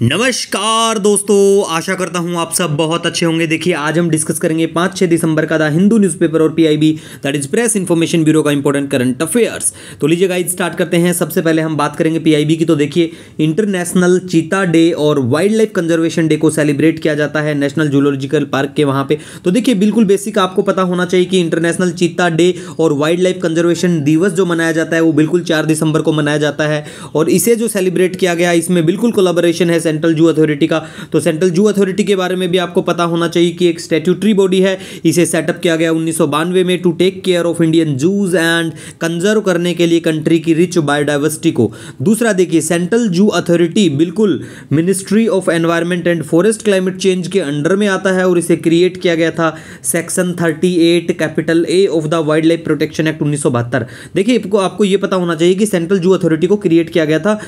नमस्कार दोस्तों, आशा करता हूं आप सब बहुत अच्छे होंगे। देखिए, आज हम डिस्कस करेंगे 5-6 दिसंबर का द हिंदू न्यूज़पेपर और PIB that is press information bureau का इंपॉर्टेंट करंट अफेयर्स। तो लीजिए गाइस, स्टार्ट करते हैं। सबसे पहले हम बात करेंगे पीआईबी की। तो देखिए, इंटरनेशनल चीता डे और वाइल्ड लाइफ कंजर्वेशन डे को सेलिब्रेट किया जाता है नेशनल जूलॉजिकल पार्क के वहाँ पे। तो देखिए, बिल्कुल बेसिक आपको पता होना चाहिए कि इंटरनेशनल चीता डे और वाइल्ड लाइफ कंजर्वेशन दिवस जो मनाया जाता है वो बिल्कुल 4 दिसंबर को मनाया जाता है, और इसे जो सेलिब्रेट किया गया इसमें बिल्कुल कोलाबोरेशन है सेंट्रल जू अथॉरिटी का। तो सेंट्रल जू अथॉरिटी के बारे में भी आपको पता होना चाहिए कि एक स्टैट्यूटरी बॉडी है। इसे सेटअप किया गया 1992 में to take care of Indian zoos and conserve करने के लिए कंट्री की रिच बायोडाइवर्सिटी को। दूसरा देखिए, सेंट्रल जू अथॉरिटी बिल्कुल ministry of environment and forest climate change के अंडर में आता है, और इसे क्रिएट किया गया था section 38 capital A of the wildlife protection act 1972। देखिए, आपको यह पता होना चाहिए कि सेंट्रल जू अथॉरिटी को क्रिएट किया गया था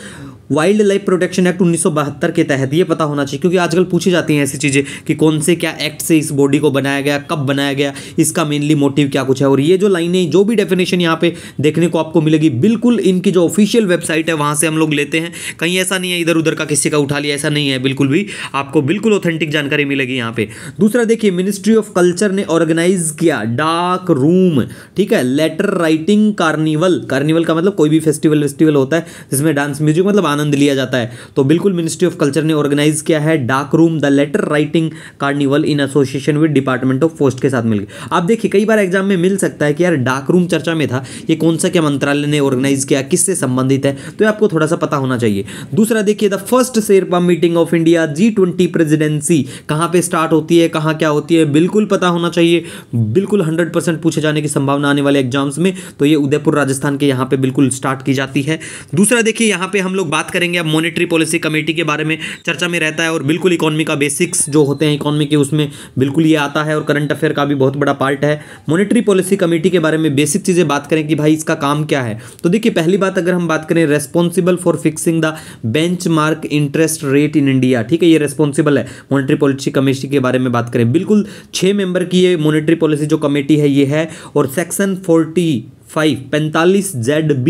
वाइल्ड लाइफ प्रोटेक्शन एक्ट 1972 के तहत। ये पता होना चाहिए, क्योंकि आजकल पूछी जाती हैं ऐसी चीज़ें कि कौन से क्या एक्ट से इस बॉडी को बनाया गया, कब बनाया गया, इसका मेनली मोटिव क्या कुछ है। और ये जो लाइनें, जो भी डेफिनेशन यहाँ पे देखने को आपको मिलेगी, बिल्कुल इनकी जो ऑफिशियल वेबसाइट है वहाँ से हम लोग लेते हैं। कहीं ऐसा नहीं है इधर उधर का किसी का उठा लिया, ऐसा नहीं है बिल्कुल भी। आपको बिल्कुल ऑथेंटिक जानकारी मिलेगी यहाँ पे। दूसरा देखिए, मिनिस्ट्री ऑफ कल्चर ने ऑर्गेनाइज किया डार्क रूम, ठीक है, लेटर राइटिंग कार्निवल। कार्निवल का मतलब कोई भी फेस्टिवल वेस्टिवल होता है जिसमें डांस म्यूजिक मतलब आनंद लिया जाता है। तो बिल्कुल मिनिस्ट्री ऑफ कल्चर ने ऑर्गेनाइज किया है dark room the letter writing carnival in association with department of post के साथ मिलकर। आप देखिए, कई बार एग्जाम में मिल सकता है कि यार डार्क रूम चर्चा में था, ये कौन सा क्या मंत्रालय ने ऑर्गेनाइज किया, किससे संबंधित है, तो आपको थोड़ा सा पता होना चाहिए। दूसरा देखिए, the first Sherpa meeting of India G20 presidency कहाँ पे स्टार्ट होती है, कहाँ क्या होती है, बिल्कुल पता होना चाहिए। बिल्कुल 100% पूछे जाने की संभावना आने वाले एग्जाम्स में। तो ये उदयपुर राजस्थान के यहाँ पे बिल्कुल स्टार्ट की जाती है। दूसरा देखिए, यहाँ पे हम लोग बात करेंगे अब मॉनेटरी पॉलिसी कमेटी के बारे में, चर्चा में रहता है, और बिल्कुल इकोनॉमी का बेसिक्स जो होते हैं इकोनॉमी के, उसमें बिल्कुल ये आता है, और करंट अफेयर का भी बहुत बड़ा पार्ट है। मॉनेटरी पॉलिसी कमेटी के बारे में बेसिक चीज़ें बात करें कि भाई इसका काम क्या है। तो देखिए, पहली बात अगर हम बात करें, responsible for fixing the benchmark interest rate in India, ठीक है, ये रेस्पॉन्सिबल है। मॉनेटरी पॉलिसी कमेटी के बारे में बात करें, बिल्कुल 6 मेंबर की ये मॉनेटरी पॉलिसी जो कमेटी है ये है, और section 45 ZB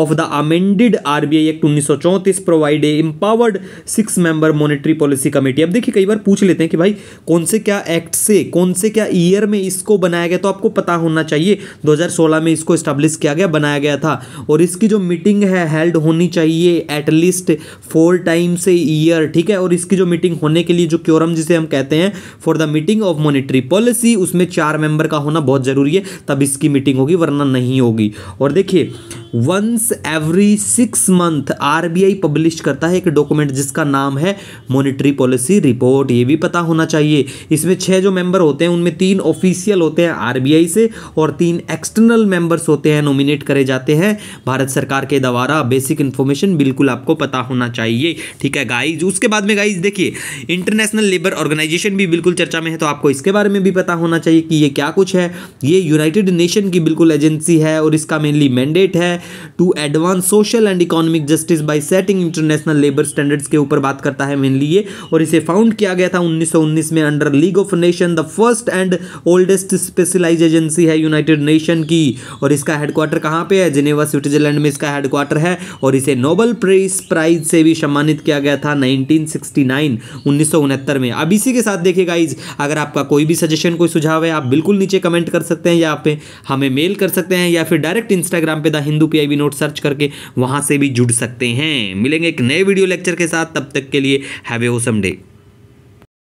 of the amended RBI act 1934 provide a empowered 6 member monetary policy committee. अब देखिए, कई बार पूछ लेते हैं कि भाई कौन से क्या एक्ट से, कौन से क्या ईयर में इसको बनाया गया, तो आपको पता होना चाहिए 2016 में इसको इस्टेब्लिश किया गया, बनाया गया था, और इसकी जो मीटिंग है हेल्ड होनी चाहिए एटलीस्ट 4 टाइम्स ए ईयर, ठीक है। और इसकी जो मीटिंग होने के लिए जो क्योरम जिसे हम कहते हैं for the meeting of monetary policy, उसमें 4 मेंबर का होना बहुत जरूरी है, तब इसकी मीटिंग होगी, वरना नहीं होगी। और देखिए, once every 6 month RBI publish करता है एक डॉक्यूमेंट जिसका नाम है मॉनेटरी पॉलिसी रिपोर्ट, ये भी पता होना चाहिए। इसमें 6 जो मेंबर होते हैं उनमें 3 ऑफिशियल होते हैं आरबीआई से, और 3 एक्सटर्नल मेंबर्स होते हैं नॉमिनेट करे जाते हैं भारत सरकार के द्वारा। बेसिक इंफॉर्मेशन बिल्कुल आपको पता होना चाहिए, ठीक है गाइज। उसके बाद में गाइज देखिए, इंटरनेशनल लेबर ऑर्गेनाइजेशन भी बिल्कुल चर्चा में है, तो आपको इसके बारे में भी पता होना चाहिए कि ये क्या कुछ है। ये यूनाइटेड नेशन की बिल्कुल एजेंसी है, और इसका मेनली मैंडेट है to advance social and economic justice by setting international labour standards के ऊपर बात करता है मेनली ये। और इसे फाउंड किया गया था 1919 में under league of nation, the first and oldest specialise agency है यूनाइटेड नेशन की, और इसका हेडक्वार्टर कहाँ पे है, जिनेवा स्विट्जरलैंड में इसका हेडक्वार्टर है। और इसे नोबेल प्राइज से भी सम्मानित किया गया था 1969 में। अब इसी के साथ देखिए गाइज, अगर आपका कोई भी सजेशन, कोई सुझाव है, आप बिल्कुल नीचे कमेंट कर सकते हैं, या आप हमें मेल कर सकते हैं, या फिर डायरेक्ट इंस्टाग्राम पे the Hindu PIB note search करके वहां से भी जुड़ सकते हैं। मिलेंगे एक नए वीडियो लेक्चर के साथ, तब तक के लिए हैव ए ऑसम डे।